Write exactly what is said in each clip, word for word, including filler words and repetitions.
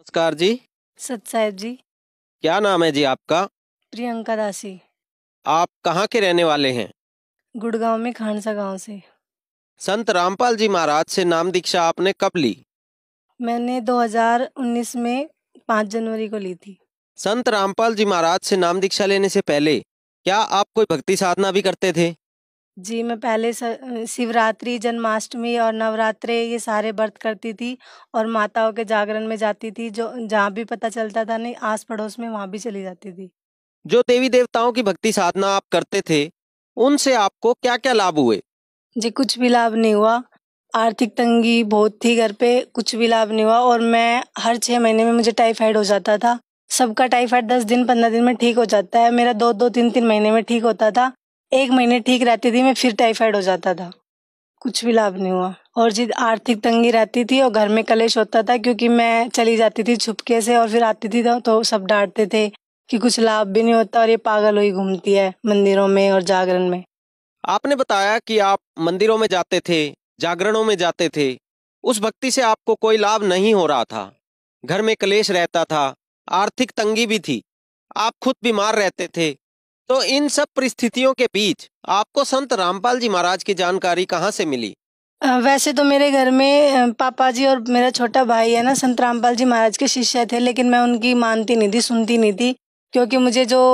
नमस्कार जी। सत साहिब जी। क्या नाम है जी आपका? प्रियंका दासी। आप कहाँ के रहने वाले हैं? गुड़गांव में खानसा गांव से। संत रामपाल जी महाराज से नाम दीक्षा आपने कब ली? मैंने दो हज़ार उन्नीस में पाँच जनवरी को ली थी। संत रामपाल जी महाराज से नाम दीक्षा लेने से पहले क्या आप कोई भक्ति साधना भी करते थे? जी, मैं पहले शिवरात्रि, जन्माष्टमी और नवरात्रे ये सारे व्रत करती थी और माताओं के जागरण में जाती थी। जो जहाँ भी पता चलता था, नहीं आस पड़ोस में, वहाँ भी चली जाती थी। जो देवी देवताओं की भक्ति साधना आप करते थे, उनसे आपको क्या क्या लाभ हुए? जी, कुछ भी लाभ नहीं हुआ। आर्थिक तंगी बहुत थी घर पे, कुछ भी लाभ नहीं हुआ। और मैं हर छः महीने में मुझे टाइफाइड हो जाता था। सबका टाइफाइड दस दिन पंद्रह दिन में ठीक हो जाता है, मेरा दो दो तीन तीन महीने में ठीक होता था। एक महीने ठीक रहती थी, मैं फिर टाइफाइड हो जाता था। कुछ भी लाभ नहीं हुआ। और जी, आर्थिक तंगी रहती थी और घर में कलेश होता था, क्योंकि मैं चली जाती थी छुपके से और फिर आती थी तो सब डांटते थे कि कुछ लाभ भी नहीं होता और ये पागल हुई घूमती है मंदिरों में और जागरण में। आपने बताया कि आप मंदिरों में जाते थे, जागरणों में जाते थे, उस भक्ति से आपको कोई लाभ नहीं हो रहा था। घर में कलेश रहता था, आर्थिक तंगी भी थी, आप खुद बीमार रहते थे। तो इन सब परिस्थितियों के बीच आपको संत रामपाल जी महाराज की जानकारी कहाँ से मिली? वैसे तो मेरे घर में पापा जी और मेरा छोटा भाई है ना, संत रामपाल जी महाराज के शिष्य थे, लेकिन मैं उनकी मानती नहीं थी, सुनती नहीं थी, क्योंकि मुझे जो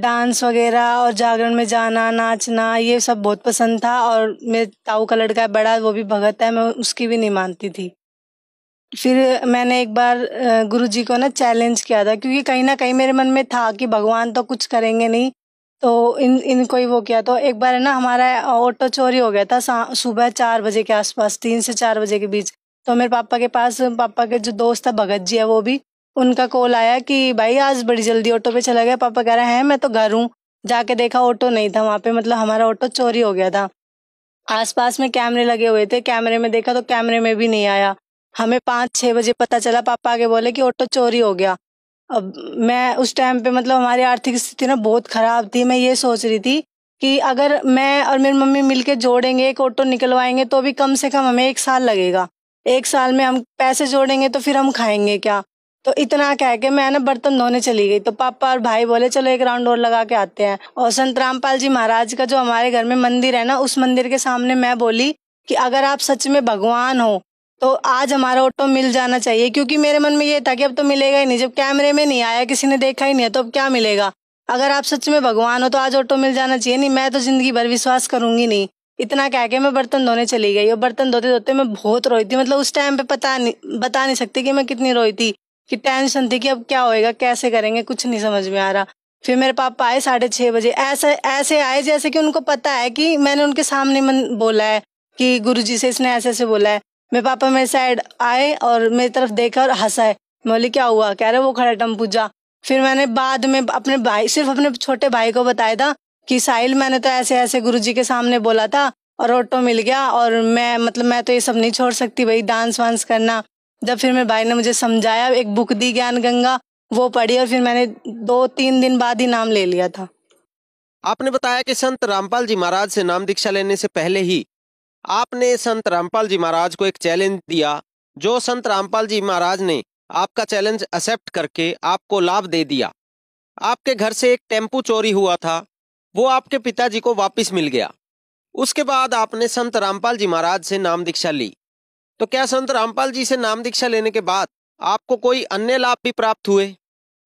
डांस वगैरह और जागरण में जाना, नाचना, ये सब बहुत पसंद था। और मेरे ताऊ का लड़का बड़ा, वो भी भगत है, मैं उसकी भी नहीं मानती थी। फिर मैंने एक बार गुरुजी को ना चैलेंज किया था, क्योंकि कहीं ना कहीं मेरे मन में था कि भगवान तो कुछ करेंगे नहीं, तो इन इनको ही वो किया। तो एक बार है ना, हमारा ऑटो चोरी हो गया था सुबह चार बजे के आसपास, तीन से चार बजे के बीच। तो मेरे पापा के पास, पापा के जो दोस्त था भगत जी है, वो भी, उनका कॉल आया कि भाई आज बड़ी जल्दी ऑटो पे चला गया। पापा कह रहे हैं मैं तो घर हूँ, जाके देखा ऑटो नहीं था वहाँ पे, मतलब हमारा ऑटो चोरी हो गया था। आसपास में कैमरे लगे हुए थे, कैमरे में देखा तो कैमरे में भी नहीं आया। हमें पाँच छः बजे पता चला, पापा आगे बोले कि ऑटो चोरी हो गया। अब मैं उस टाइम पे, मतलब हमारी आर्थिक स्थिति ना बहुत ख़राब थी। मैं ये सोच रही थी कि अगर मैं और मेरी मम्मी मिलके जोड़ेंगे, एक ऑटो निकलवाएंगे, तो भी कम से कम हमें एक साल लगेगा। एक साल में हम पैसे जोड़ेंगे तो फिर हम खाएंगे क्या? तो इतना कह के मैं ना बर्तन धोने चली गई। तो पापा और भाई बोले चलो एक राउंड और लगा के आते हैं। और संत रामपाल जी महाराज का जो हमारे घर में मंदिर है ना, उस मंदिर के सामने मैं बोली कि अगर आप सच में भगवान हो तो आज हमारा ऑटो मिल जाना चाहिए, क्योंकि मेरे मन में ये था कि अब तो मिलेगा ही नहीं, जब कैमरे में नहीं आया, किसी ने देखा ही नहीं है, तो अब क्या मिलेगा। अगर आप सच में भगवान हो तो आज ऑटो मिल जाना चाहिए, नहीं मैं तो जिंदगी भर विश्वास करूंगी नहीं। इतना कह के मैं बर्तन धोने चली गई और बर्तन धोते धोते मैं बहुत रोई थी। मतलब उस टाइम पे पता नहीं, बता नहीं सकती कि मैं कितनी रोई थी, कि टेंशन थी कि अब क्या होएगा, कैसे करेंगे, कुछ नहीं समझ में आ रहा। फिर मेरे पापा आए साढ़े छः बजे, ऐसे ऐसे आए जैसे कि उनको पता है कि मैंने उनके सामने मन बोला है कि गुरुजी से इसने ऐसे ऐसे बोला है। मेरे पापा मेरे साइड आए और मेरी तरफ देखा और हंसाए। मैं बोली क्या हुआ? कह रहे वो खड़ा टम्पू जा। फिर मैंने बाद में अपने भाई, सिर्फ अपने छोटे भाई को बताया था कि साहिल मैंने तो ऐसे ऐसे गुरुजी के सामने बोला था और ऑटो मिल गया, और मैं मतलब मैं तो ये सब नहीं छोड़ सकती भाई, डांस वांस करना। जब फिर मेरे भाई ने मुझे समझाया, एक बुक दी ज्ञान गंगा, वो पढ़ी और फिर मैंने दो तीन दिन बाद ही नाम ले लिया था। आपने बताया कि संत रामपाल जी महाराज से नाम दीक्षा लेने से पहले ही आपने संत रामपाल जी महाराज को एक चैलेंज दिया, जो संत रामपाल जी महाराज ने आपका चैलेंज एक्सेप्ट करके आपको लाभ दे दिया। आपके घर से एक टेम्पू चोरी हुआ था, वो आपके पिताजी को वापस मिल गया। उसके बाद आपने संत रामपाल जी महाराज से नाम दीक्षा ली। तो क्या संत रामपाल जी से नाम दीक्षा लेने के बाद आपको कोई अन्य लाभ भी प्राप्त हुए?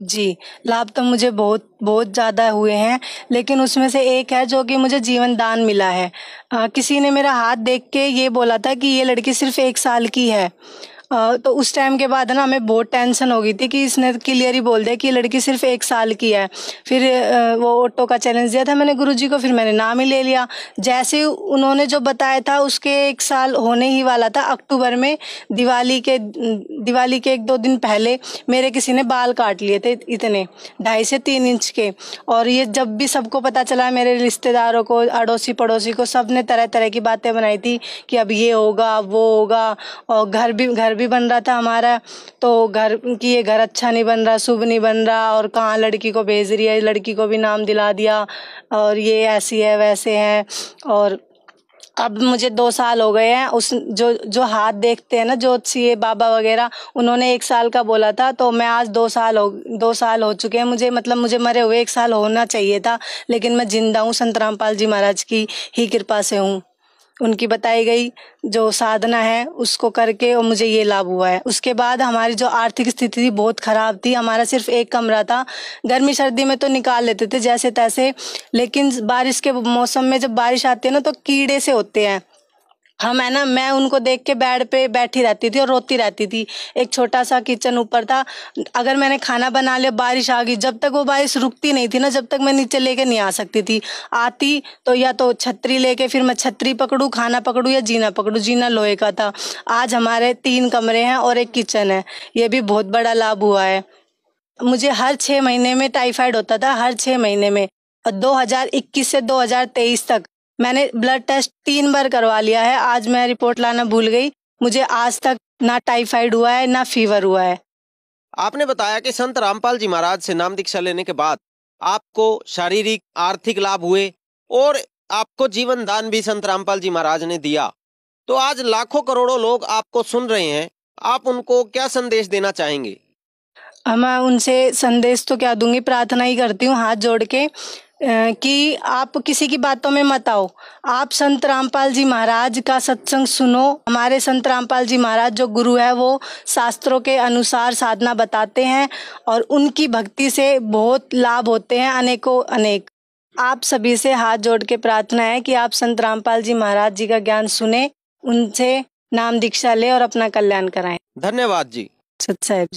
जी, लाभ तो मुझे बहुत बहुत ज़्यादा हुए हैं, लेकिन उसमें से एक है जो कि मुझे जीवन दान मिला है। आ, किसी ने मेरा हाथ देख के ये बोला था कि ये लड़की सिर्फ एक साल की है। आ, तो उस टाइम के बाद ना हमें बहुत टेंशन हो गई थी कि इसने क्लियर ही बोल दिया कि ये लड़की सिर्फ एक साल की है। फिर आ, वो ऑटो का चैलेंज दिया था मैंने गुरुजी को, फिर मैंने नाम ही ले लिया। जैसे उन्होंने जो बताया था, उसके एक साल होने ही वाला था अक्टूबर में। दिवाली के दिवाली के एक दो दिन पहले मेरे किसी ने बाल काट लिए थे, इतने ढाई से तीन इंच के। और ये जब भी सबको पता चला, मेरे रिश्तेदारों को, अड़ोसी पड़ोसी को, सब ने तरह तरह की बातें बनाई थी कि अब ये होगा, अब वो होगा। और घर भी घर भी बन रहा था हमारा, तो घर की ये घर अच्छा नहीं बन रहा, शुभ नहीं बन रहा, और कहाँ लड़की को भेज रही है, लड़की को भी नाम दिला दिया, और ये ऐसी है वैसे है। और अब मुझे दो साल हो गए हैं। उस जो जो हाथ देखते हैं ना ज्योतिषी बाबा वगैरह, उन्होंने एक साल का बोला था, तो मैं आज दो साल हो दो साल हो चुके हैं मुझे, मतलब मुझे मरे हुए एक साल होना चाहिए था, लेकिन मैं जिंदा हूँ। संत रामपाल जी महाराज की ही कृपा से हूँ। उनकी बताई गई जो साधना है उसको करके और मुझे ये लाभ हुआ है। उसके बाद हमारी जो आर्थिक स्थिति थी बहुत ख़राब थी। हमारा सिर्फ एक कमरा था, गर्मी सर्दी में तो निकाल लेते थे जैसे तैसे, लेकिन बारिश के मौसम में जब बारिश आती है ना तो कीड़े से होते हैं हम, है ना। मैं उनको देख के बेड पे बैठी रहती थी और रोती रहती थी। एक छोटा सा किचन ऊपर था, अगर मैंने खाना बना लिया बारिश आ गई, जब तक वो बारिश रुकती नहीं थी ना जब तक मैं नीचे लेके नहीं आ सकती थी। आती तो या तो छतरी लेके, फिर मैं छतरी पकड़ूँ, खाना पकड़ूँ या जीना पकड़ूँ। जीना लोहे का था। आज हमारे तीन कमरे हैं और एक किचन है। ये भी बहुत बड़ा लाभ हुआ है। मुझे हर छः महीने में टाइफाइड होता था, हर छः महीने में। और दो हज़ार इक्कीस से दो हज़ार तेईस तक मैंने ब्लड टेस्ट तीन बार करवा लिया है। आज मैं रिपोर्ट लाना भूल गई। मुझे आज तक ना टाइफाइड हुआ है ना फीवर हुआ है। आपने बताया कि संत रामपाल जी महाराज से नाम दीक्षा लेने के बाद आपको शारीरिक आर्थिक लाभ हुए और आपको जीवन दान भी संत रामपाल जी महाराज ने दिया। तो आज लाखों करोड़ों लोग आपको सुन रहे हैं, आप उनको क्या संदेश देना चाहेंगे? मैं उनसे संदेश तो क्या दूंगी, प्रार्थना ही करती हूँ हाथ जोड़ के कि आप किसी की बातों में मत आओ। आप संत रामपाल जी महाराज का सत्संग सुनो। हमारे संत रामपाल जी महाराज जो गुरु है वो शास्त्रों के अनुसार साधना बताते हैं और उनकी भक्ति से बहुत लाभ होते हैं अनेकों अनेक। आप सभी से हाथ जोड़ के प्रार्थना है कि आप संत रामपाल जी महाराज जी का ज्ञान सुने, उनसे नाम दीक्षा ले और अपना कल्याण कराएं। धन्यवाद जी। सत साहिब जी।